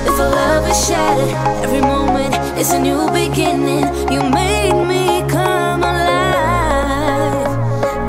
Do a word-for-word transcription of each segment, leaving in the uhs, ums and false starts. if our love is shattered. Every moment is a new beginning. You made me come alive,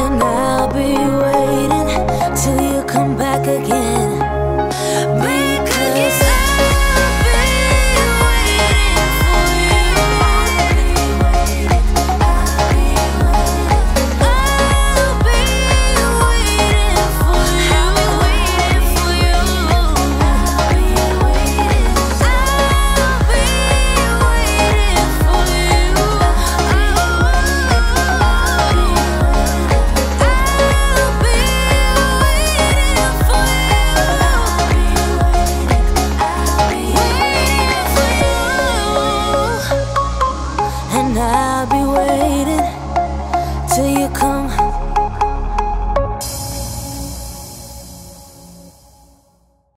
and I'll be waiting till you come back.